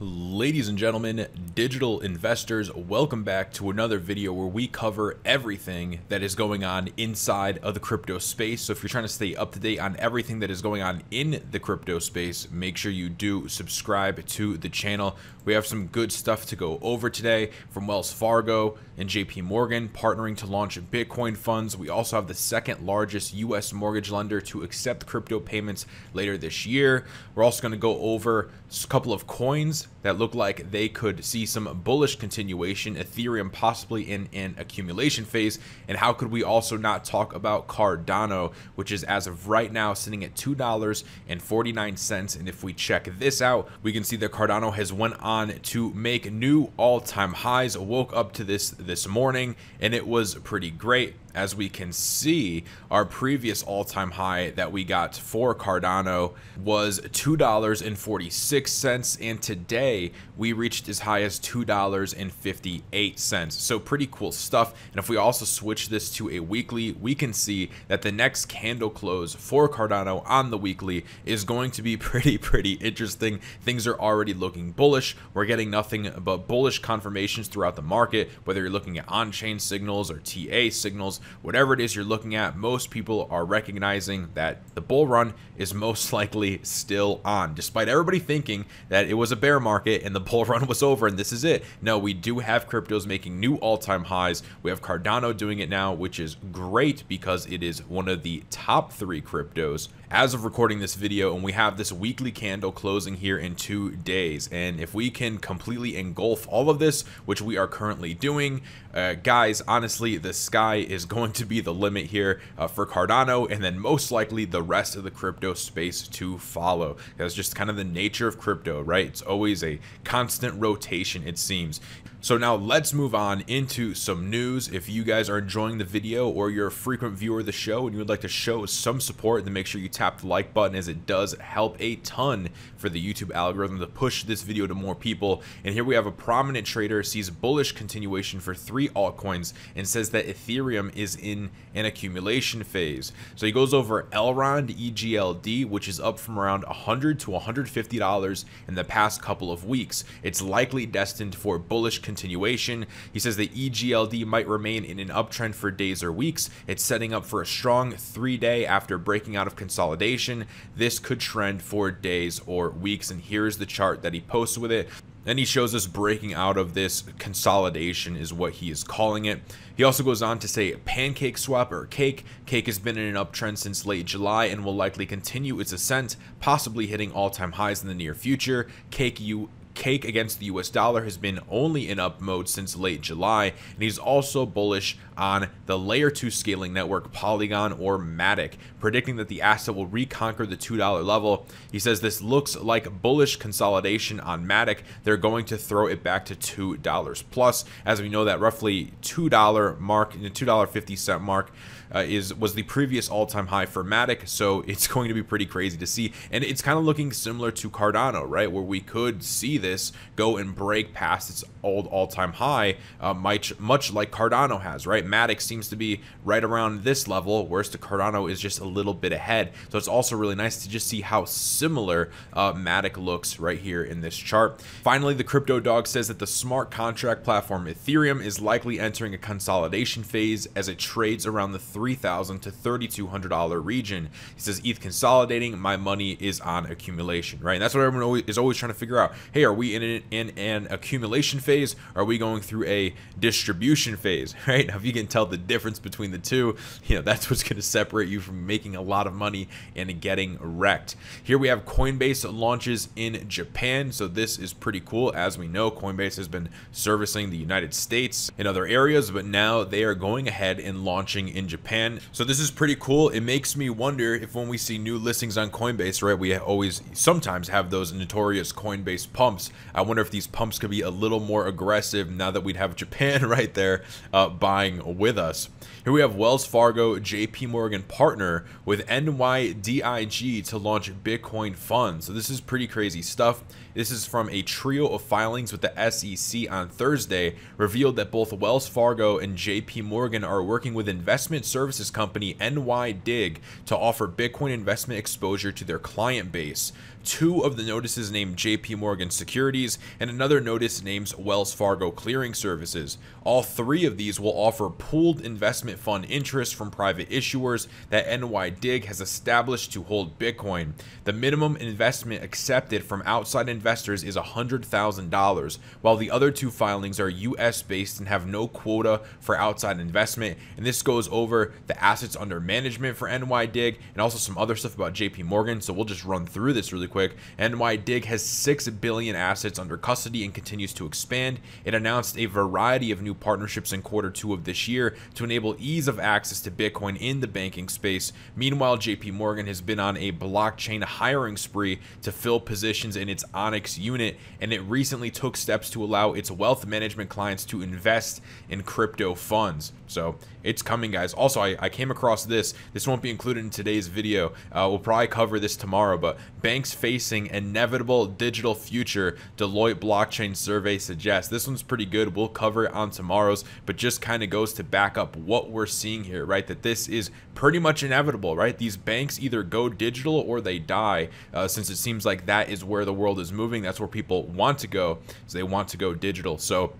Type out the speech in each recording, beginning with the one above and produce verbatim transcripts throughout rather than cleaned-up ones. Ladies and gentlemen, digital investors, welcome back to another video where we cover everything that is going on inside of the crypto space. So if you're trying to stay up to date on everything that is going on in the crypto space, make sure you do subscribe to the channel. We have some good stuff to go over today from Wells Fargo and J P Morgan partnering to launch Bitcoin funds. We also have the second largest U S mortgage lender to accept crypto payments later this year. We're also going to go over a couple of coins that look like they could see some bullish continuation, Ethereum possibly in an accumulation phase, and how could we also not talk about Cardano, which is as of right now sitting at two dollars and forty-nine cents. And if we check this out, we can see that Cardano has went on to make new all-time highs. Woke up to this this morning and it was pretty great. As we can see, our previous all-time high that we got for Cardano was two dollars and forty-six cents, and today we reached as high as two dollars and fifty-eight cents. So pretty cool stuff. And if we also switch this to a weekly, we can see that the next candle close for Cardano on the weekly is going to be pretty, pretty interesting. Things are already looking bullish. We're getting nothing but bullish confirmations throughout the market, whether you're looking at on-chain signals or T A signals. Whatever it is you're looking at, most people are recognizing that the bull run is most likely still on, despite everybody thinking that it was a bear market and the bull run was over and this is it. No, we do have cryptos making new all-time highs. We have Cardano doing it now, which is great because it is one of the top three cryptos as of recording this video, and we have this weekly candle closing here in two days. And if we can completely engulf all of this, which we are currently doing, uh, guys, honestly, the sky is going to be the limit here uh, for Cardano, and then most likely the rest of the crypto space to follow. That's just kind of the nature of crypto, right? It's always a constant rotation, it seems. So now let's move on into some news. If you guys are enjoying the video or you're a frequent viewer of the show and you would like to show some support, then make sure you tap the like button, as it does help a ton for the YouTube algorithm to push this video to more people. And here we have a prominent trader sees bullish continuation for three altcoins and says that Ethereum is in an accumulation phase. So he goes over Elrond E G L D, which is up from around one hundred to one hundred fifty dollars in the past couple of weeks. It's likely destined for bullish continuation. He says that E G L D might remain in an uptrend for days or weeks. It's setting up for a strong three-day after breaking out of consolidation. This could trend for days or weeks, and here's the chart that he posts with it. Then he shows us breaking out of this consolidation is what he is calling it. He also goes on to say PancakeSwap or Cake. Cake has been in an uptrend since late July and will likely continue its ascent, possibly hitting all-time highs in the near future. Cake you Cake against the U S dollar has been only in up mode since late July, and he's also bullish on the layer two scaling network Polygon or Matic, predicting that the asset will reconquer the two dollar level. He says this looks like bullish consolidation on Matic. They're going to throw it back to two dollars plus, as we know that roughly two dollar mark, the two dollar fifty cent mark uh, is was the previous all-time high for Matic. So it's going to be pretty crazy to see, and it's kind of looking similar to Cardano, right, where we could see this This, go and break past its old all-time high, uh, much, much like Cardano has, right? Matic seems to be right around this level, whereas the Cardano is just a little bit ahead. So it's also really nice to just see how similar uh, Matic looks right here in this chart. Finally, the crypto dog says that the smart contract platform Ethereum is likely entering a consolidation phase as it trades around the three thousand to three thousand two hundred dollar region. He says, "E T H consolidating, my money is on accumulation," right? And that's what everyone always, is always trying to figure out. Hey, are we in an, in an accumulation phase? Are we going through a distribution phase, right? Now, if you can tell the difference between the two, you know, that's what's going to separate you from making a lot of money and getting wrecked. Here we have Coinbase launches in Japan. So this is pretty cool. As we know, Coinbase has been servicing the United States and other areas, but now they are going ahead and launching in Japan. So this is pretty cool. It makes me wonder if when we see new listings on Coinbase, right, we always sometimes have those notorious Coinbase pumps. I wonder if these pumps could be a little more aggressive now that we'd have Japan right there uh, buying with us. Here we have Wells Fargo, J P Morgan partner with N Y D I G to launch Bitcoin funds. So this is pretty crazy stuff. This is from a trio of filings with the S E C on Thursday, revealed that both Wells Fargo and J P Morgan are working with investment services company N Y D I G to offer Bitcoin investment exposure to their client base. two of the notices named J P Morgan Securities, and another notice names Wells Fargo Clearing Services. All three of these will offer pooled investment fund interest from private issuers that N Y D I G has established to hold Bitcoin. The minimum investment accepted from outside investors is one hundred thousand dollars, while the other two filings are U S based and have no quota for outside investment. And this goes over the assets under management for N Y D I G and also some other stuff about J P Morgan. So we'll just run through this really quick. N Y D I G has six billion assets under custody and continues to expand. It announced a variety of new partnerships in quarter two of this year to enable ease of access to Bitcoin in the banking space. Meanwhile, J P Morgan has been on a blockchain hiring spree to fill positions in its Onyx unit, and it recently took steps to allow its wealth management clients to invest in crypto funds. So it's coming, guys. Also, I, I came across this. This won't be included in today's video. Uh, we'll probably cover this tomorrow, but banks facing inevitable digital future, Deloitte blockchain survey suggests. This one's pretty good. We'll cover it on tomorrow's, but just kind of goes to back up what we're seeing here, right? That this is pretty much inevitable, right? These banks either go digital or they die, uh, since it seems like that is where the world is moving. That's where people want to go, is they want to go digital. So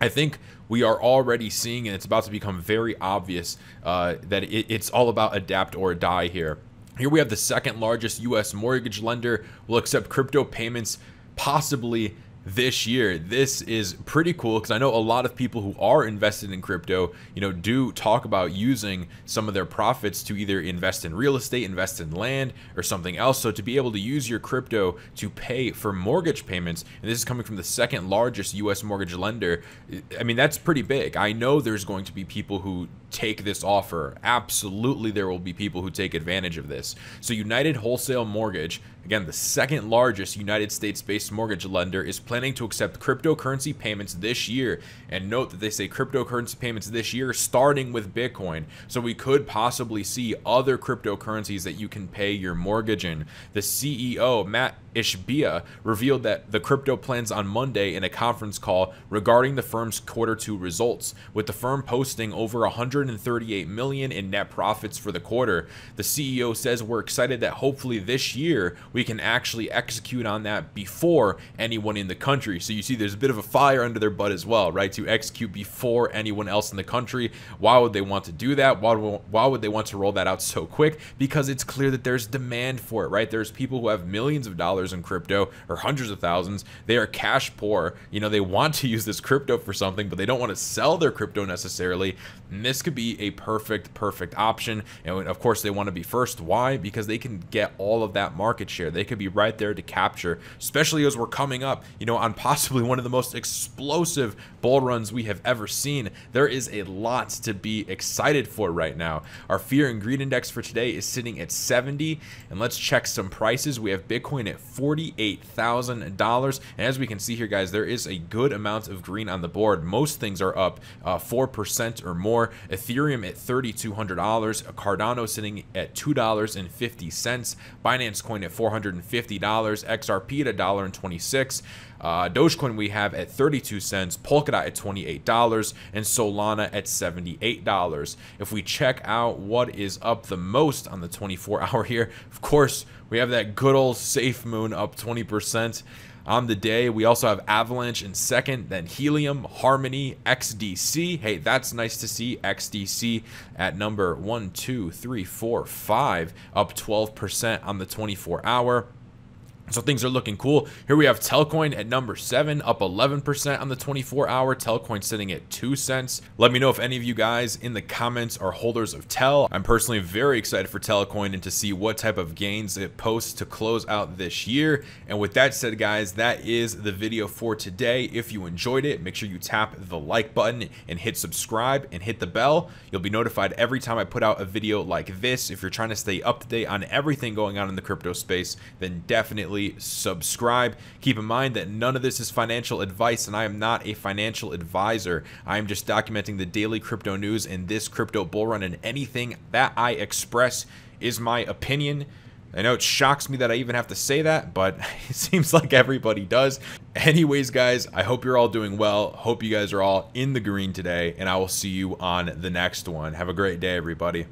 I think we are already seeing, and it's about to become very obvious, uh, that it, it's all about adapt or die here. Here we have the second largest U S mortgage lender will accept crypto payments possibly this year. This is pretty cool because I know a lot of people who are invested in crypto, you know, do talk about using some of their profits to either invest in real estate, invest in land, or something else. So to be able to use your crypto to pay for mortgage payments, and this is coming from the second largest U S mortgage lender, I mean, that's pretty big. I know there's going to be people who take this offer. Absolutely, there will be people who take advantage of this. So United Wholesale Mortgage, again, the second largest United States-based mortgage lender, is planning to accept cryptocurrency payments this year. And note that they say cryptocurrency payments this year, starting with Bitcoin. So we could possibly see other cryptocurrencies that you can pay your mortgage in. The C E O, Matt Ishbia, revealed that the crypto plans on Monday in a conference call regarding the firm's quarter two results, with the firm posting over one hundred thirty-eight million dollars in net profits for the quarter. The C E O says, "We're excited that hopefully this year we can actually execute on that before anyone in the country." So you see there's a bit of a fire under their butt as well, right? To execute before anyone else in the country. Why would they want to do that? Why, why would they want to roll that out so quick? Because it's clear that there's demand for it, right? There's people who have millions of dollars in crypto, or hundreds of thousands. They are cash poor. You know, they want to use this crypto for something, but they don't want to sell their crypto necessarily. And this could be a perfect, perfect option. And of course, they want to be first. Why? Because they can get all of that market share. They could be right there to capture, especially as we're coming up, you know, on possibly one of the most explosive bull runs we have ever seen. There is a lot to be excited for right now. Our fear and greed index for today is sitting at seventy. And let's check some prices. We have Bitcoin at forty-eight thousand dollars. And as we can see here, guys, there is a good amount of green on the board. Most things are up uh, four percent or more. Ethereum at thirty-two hundred dollars. Cardano sitting at two dollars and fifty cents. Binance coin at four hundred fifty dollars. X R P at one dollar and twenty-six cents. Uh, Dogecoin we have at thirty-two cents, Polkadot at twenty-eight dollars, and Solana at seventy-eight dollars. If we check out what is up the most on the twenty-four hour here, of course, we have that good old Safe Moon up twenty percent. On the day, we also have Avalanche in second, then Helium, Harmony, X D C. Hey, that's nice to see. X D C at number one, two, three, four, five, up twelve percent on the twenty-four hour. So things are looking cool. Here we have Telcoin at number seven, up eleven percent on the twenty-four hour. Telcoin sitting at two cents. Let me know if any of you guys in the comments are holders of Tel. I'm personally very excited for Telcoin and to see what type of gains it posts to close out this year. And with that said, guys, that is the video for today. If you enjoyed it, make sure you tap the like button and hit subscribe and hit the bell. You'll be notified every time I put out a video like this. If you're trying to stay up to date on everything going on in the crypto space, then definitely subscribe. Keep in mind that none of this is financial advice, and I am not a financial advisor. I am just documenting the daily crypto news in this crypto bull run, and anything that I express is my opinion. I know it shocks me that I even have to say that, but it seems like everybody does. Anyways, guys, I hope you're all doing well. Hope you guys are all in the green today, and I will see you on the next one. Have a great day, everybody.